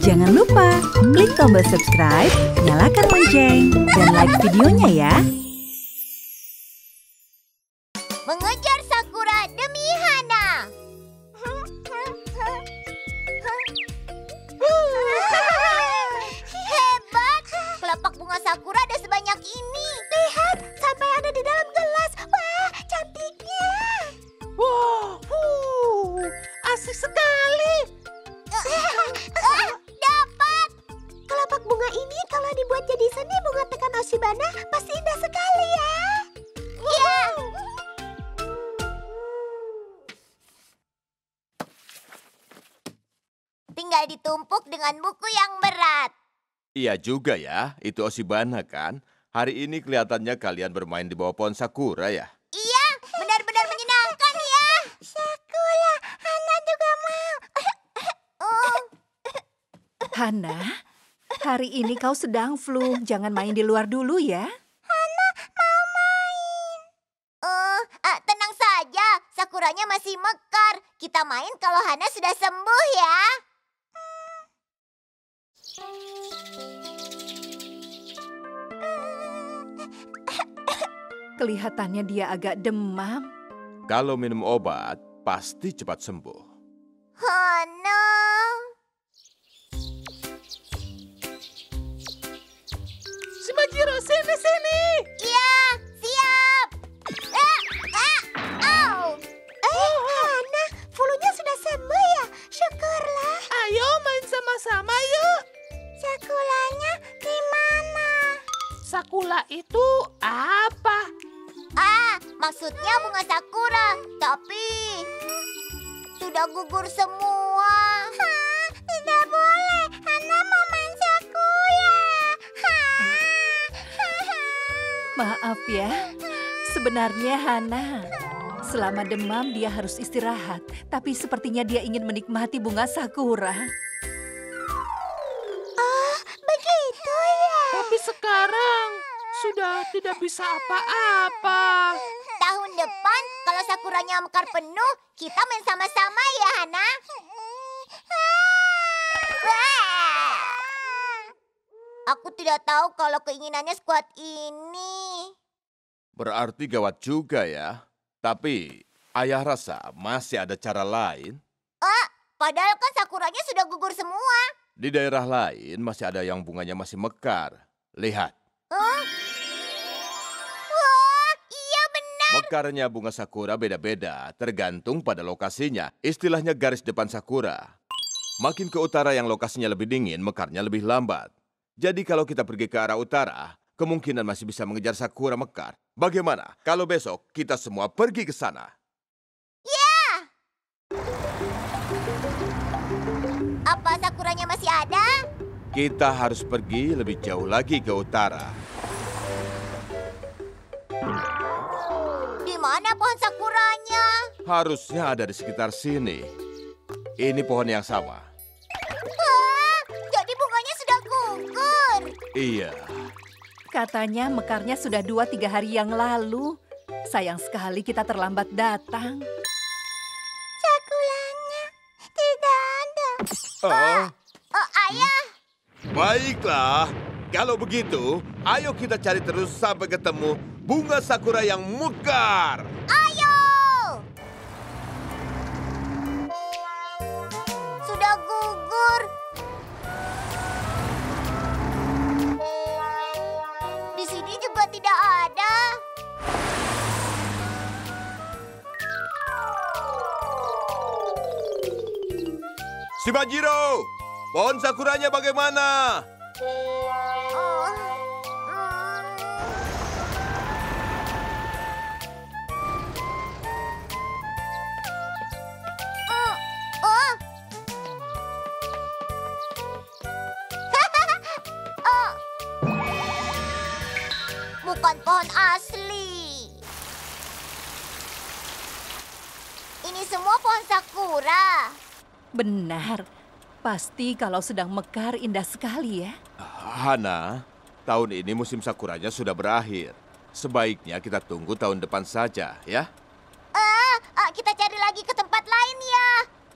Jangan lupa klik tombol subscribe, nyalakan lonceng, dan like videonya ya. Mengejar Sakura demi Hana. Hebat! Kelopak bunga Sakura ada sebanyak ini. Lihat, sampai ada di dalam gelas. Wah, cantiknya. Wow, asik sekali. Dapat! Kelopak bunga ini kalau dibuat jadi seni bunga tekan Oshibana pasti indah sekali ya. Iya. Tinggal ditumpuk dengan buku yang berat. Iya juga ya, itu Oshibana kan. Hari ini kelihatannya kalian bermain di bawah pohon sakura ya. Iya, benar-benar menyenangkan ya. Sakura, Hana juga mau. Hana, hari ini kau sedang flu. Jangan main di luar dulu ya. Hana mau main. Tenang saja, Sakuranya masih mekar. Kita main kalau Hana sudah sembuh ya. Kelihatannya dia agak demam. Kalau minum obat, pasti cepat sembuh. Hana. Shimajiro, sini. Iya, siap. Hana, fulunya sudah sembuh ya? Syukurlah. Ayo main sama-sama yuk. Sakulanya di mana? Sakula itu apa? Maksudnya bunga sakura, tapi sudah gugur semua. Tidak boleh, Hana mau main sakura. Maaf ya, sebenarnya Hana selama demam dia harus istirahat, tapi sepertinya dia ingin menikmati bunga sakura. Oh, begitu ya. Tapi sekarang sudah tidak bisa apa-apa. Tahun depan kalau sakuranya mekar penuh, kita main sama-sama ya Hana. Aku tidak tahu kalau keinginannya sekuat ini. Berarti gawat juga ya. Tapi ayah rasa masih ada cara lain. Padahal kan sakuranya sudah gugur semua. Di daerah lain masih ada yang bunganya masih mekar. Lihat. Wah, iya benar. Mekarnya bunga sakura beda-beda tergantung pada lokasinya. Istilahnya garis depan sakura. Makin ke utara yang lokasinya lebih dingin, mekarnya lebih lambat. Jadi kalau kita pergi ke arah utara, kemungkinan masih bisa mengejar sakura mekar. Bagaimana kalau besok kita semua pergi ke sana? Ya! Apa sakuranya masih ada? Kita harus pergi lebih jauh lagi ke utara. Di mana pohon sakuranya? Harusnya ada di sekitar sini. Ini pohon yang sama. Iya. Katanya mekarnya sudah 2-3 hari yang lalu. Sayang sekali kita terlambat datang. Sakuranya tidak ada. Ayah. Baiklah, kalau begitu ayo kita cari terus sampai ketemu bunga sakura yang mekar. Ayo. Sudah gugur. Tidak ada. Shimajiro, pohon sakuranya bagaimana? Bukan pohon asli. Ini semua pohon sakura. Benar. Pasti kalau sedang mekar indah sekali ya. Hana, tahun ini musim sakuranya sudah berakhir. Sebaiknya kita tunggu tahun depan saja ya. Kita cari lagi ke tempat lain ya.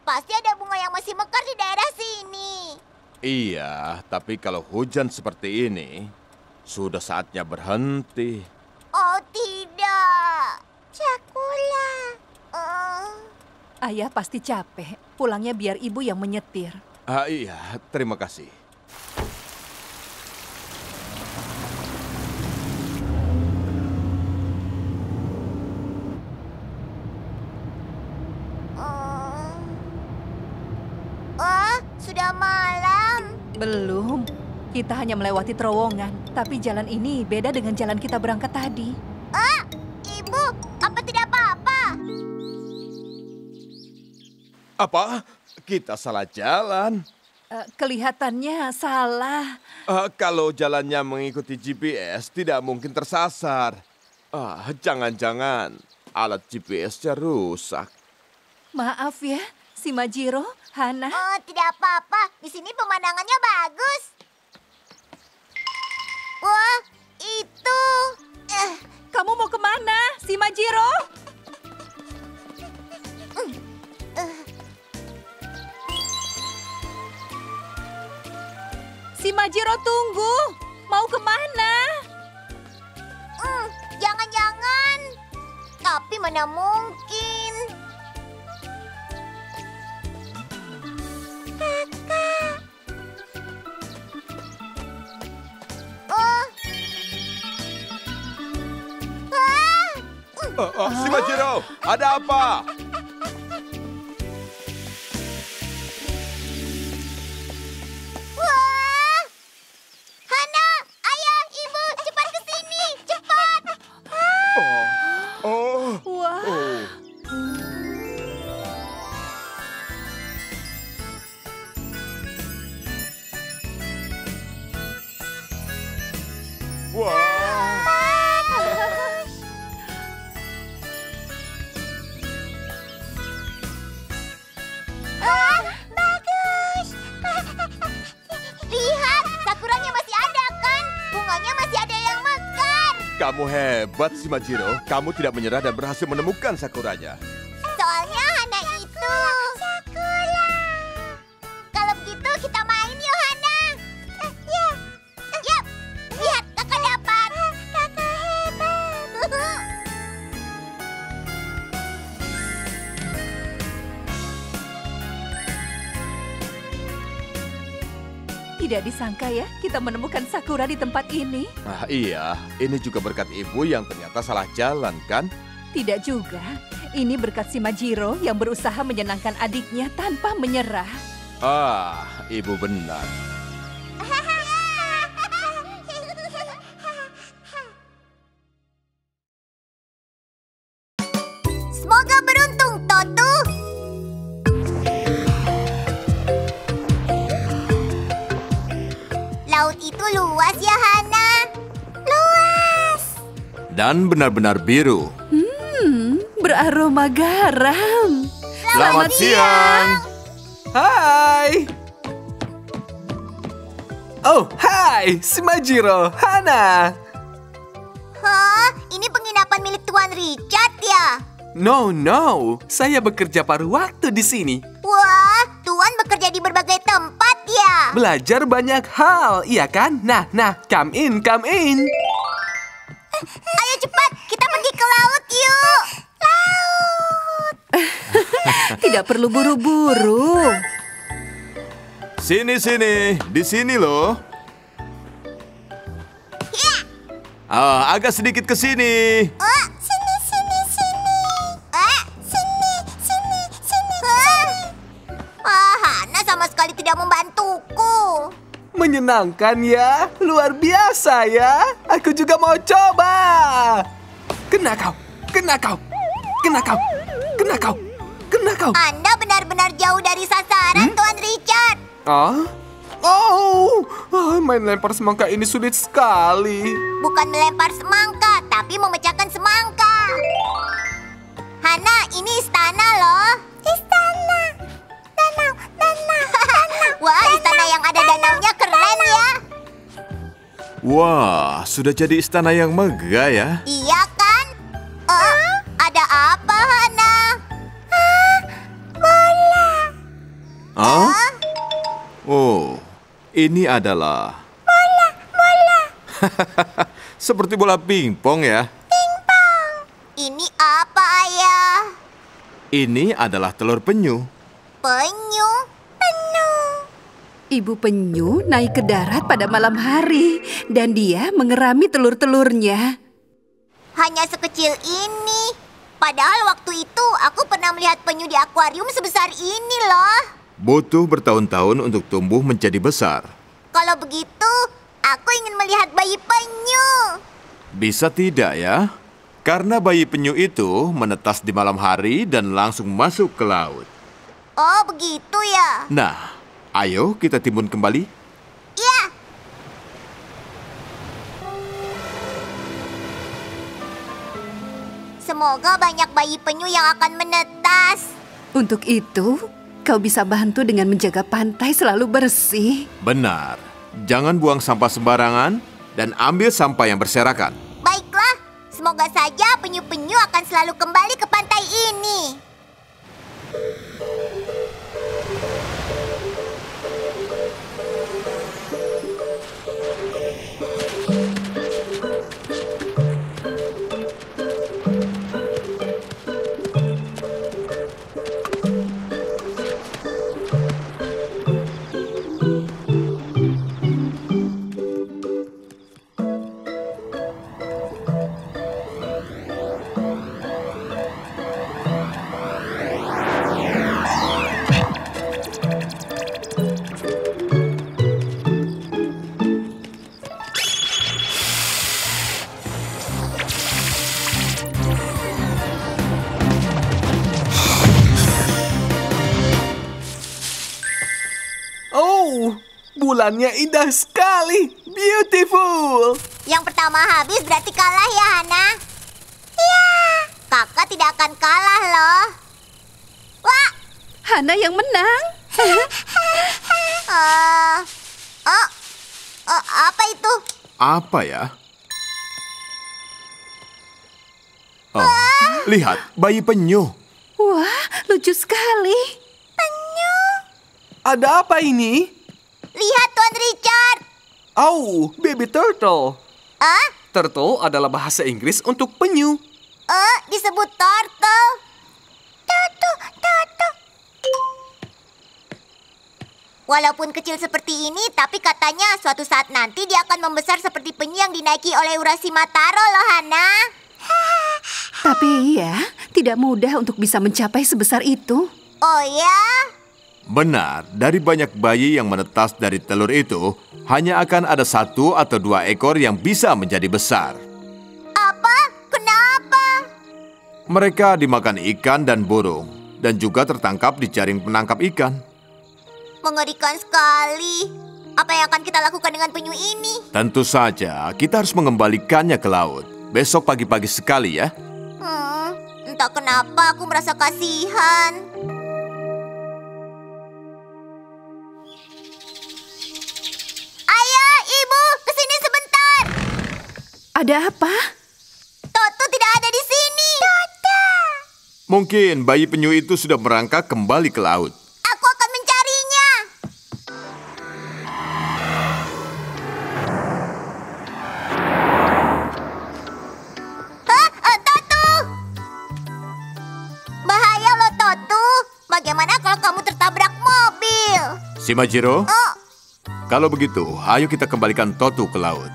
Pasti ada bunga yang masih mekar di daerah sini. Iya, tapi kalau hujan seperti ini, sudah saatnya berhenti. Oh tidak, Cakula. Ayah pasti capek, pulangnya biar ibu yang menyetir. Iya, terima kasih. Sudah malam. Belum. Kita hanya melewati terowongan. Tapi jalan ini beda dengan jalan kita berangkat tadi. Ibu, apa tidak apa-apa? Apa? Kita salah jalan. Kelihatannya salah. Kalau jalannya mengikuti GPS, tidak mungkin tersasar. Jangan-jangan alat GPS-nya rusak. Maaf ya, si Majiro. Hana. Oh, tidak apa-apa. Di sini pemandangannya bagus. Wah, itu. Kamu mau kemana, si Majiro? Si Majiro tunggu. Mau kemana? Jangan-jangan. Tapi mana mungkin. Kakak. Si Majiro, ada apa? Wah! Hana, ayah, ibu, cepat ke sini, cepat. Wah. Kamu hebat, si Majiro. Kamu tidak menyerah dan berhasil menemukan sakuranya. Soalnya Hana itu... Sakura. Kalau begitu kita main yuk, Hana. Yap. Lihat, kakak dapat. Kakak hebat. Tidak disangka ya, kita menemukan Sakura di tempat ini. Iya, ini juga berkat ibu yang ternyata salah jalan, kan? Tidak juga, ini berkat si Majiro yang berusaha menyenangkan adiknya tanpa menyerah. Ibu benar. Semoga beruntung, Toto. Itu luas ya, Hana. Luas. Dan benar-benar biru. Beraroma garam. Selamat siang. Hai. Oh, hai. Si Majiro, Hana. Ini penginapan milik Tuan Richard ya? No. Saya bekerja paruh waktu di sini. Wah, Tuan bekerja di berbagai tempat ya? Belajar banyak hal, iya kan? Nah, come in. Ayo cepat, kita pergi ke laut yuk. Laut. Tidak perlu buru-buru. Sini, di sini loh. Ya. Agak sedikit ke sini. Kali tidak membantuku. Menyenangkan ya, luar biasa ya. Aku juga mau coba. Kena kau. Anda benar-benar jauh dari sasaran, Tuan Richard. Main lempar semangka ini sulit sekali. Bukan melempar semangka, tapi memecahkan semangka. Hana, ini istana loh. Wah, istana yang ada danaunya keren ya. Wah, sudah jadi istana yang megah ya. Iya kan? Ada apa, Hana? Bola. Oh, Ini adalah... bola, bola. Seperti bola pingpong ya. Pingpong. Ini apa, Ayah? Ini adalah telur penyu. Penyu? Penyu. Ibu penyu naik ke darat pada malam hari dan dia mengerami telur-telurnya. Hanya sekecil ini. Padahal waktu itu aku pernah melihat penyu di akuarium sebesar ini loh. Butuh bertahun-tahun untuk tumbuh menjadi besar. Kalau begitu, aku ingin melihat bayi penyu. Bisa tidak ya? Karena bayi penyu itu menetas di malam hari dan langsung masuk ke laut. Oh begitu ya? Nah, ayo kita timbun kembali. Iya. Semoga banyak bayi penyu yang akan menetas. Untuk itu, kau bisa bantu dengan menjaga pantai selalu bersih. Benar. Jangan buang sampah sembarangan dan ambil sampah yang berserakan. Baiklah. Semoga saja penyu-penyu akan selalu kembali ke pantai ini. Bulannya indah sekali, beautiful. Yang pertama habis berarti kalah ya, Hana? Iya. Kakak tidak akan kalah loh. Wah, Hana yang menang. Apa itu? Apa ya? Oh, lihat, bayi penyu. Wah, lucu sekali. Penyu. Ada apa ini? Lihat, Tuan Richard. Oh, baby turtle. Turtle adalah bahasa Inggris untuk penyu. Disebut turtle. Toto, Toto. Walaupun kecil seperti ini, tapi katanya suatu saat nanti dia akan membesar seperti penyu yang dinaiki oleh Urasi Mataro loh, Hana. Tapi iya, tidak mudah untuk bisa mencapai sebesar itu. Oh ya? Benar, dari banyak bayi yang menetas dari telur itu, hanya akan ada 1 atau 2 ekor yang bisa menjadi besar. Apa? Kenapa? Mereka dimakan ikan dan burung, dan juga tertangkap di jaring penangkap ikan. Mengerikan sekali. Apa yang akan kita lakukan dengan penyu ini? Tentu saja, kita harus mengembalikannya ke laut. Besok pagi-pagi sekali ya. Entah kenapa aku merasa kasihan. Ada apa? Toto tidak ada di sini. Toto. Mungkin bayi penyu itu sudah merangkak kembali ke laut. Aku akan mencarinya. Toto. Bahaya loh, Toto. Bagaimana kalau kamu tertabrak mobil? Shimajiro. Kalau begitu, ayo kita kembalikan Toto ke laut.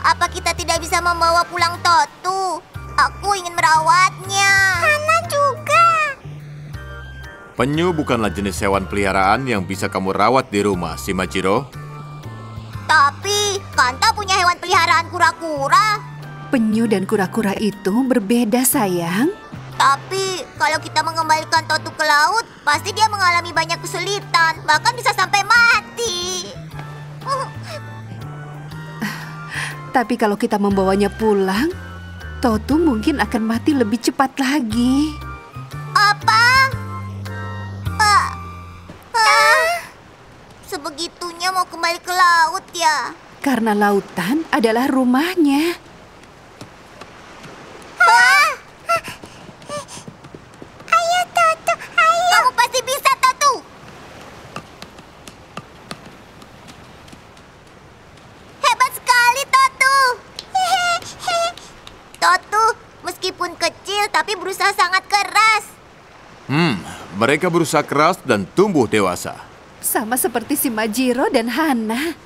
Apa kita tidak bisa membawa pulang Toto? Aku ingin merawatnya. Hana juga. Penyu bukanlah jenis hewan peliharaan yang bisa kamu rawat di rumah, Shimajiro. Tapi Kanta punya hewan peliharaan kura-kura. Penyu dan kura-kura itu berbeda, sayang. Tapi kalau kita mengembalikan Toto ke laut, pasti dia mengalami banyak kesulitan. Bahkan bisa sampai mati. Tapi kalau kita membawanya pulang, Toto mungkin akan mati lebih cepat lagi. Apa? Sebegitunya mau kembali ke laut ya? Karena lautan adalah rumahnya. Ayo meskipun kecil tapi berusaha sangat keras. Mereka berusaha keras dan tumbuh dewasa. Sama seperti si Majiro dan Hana.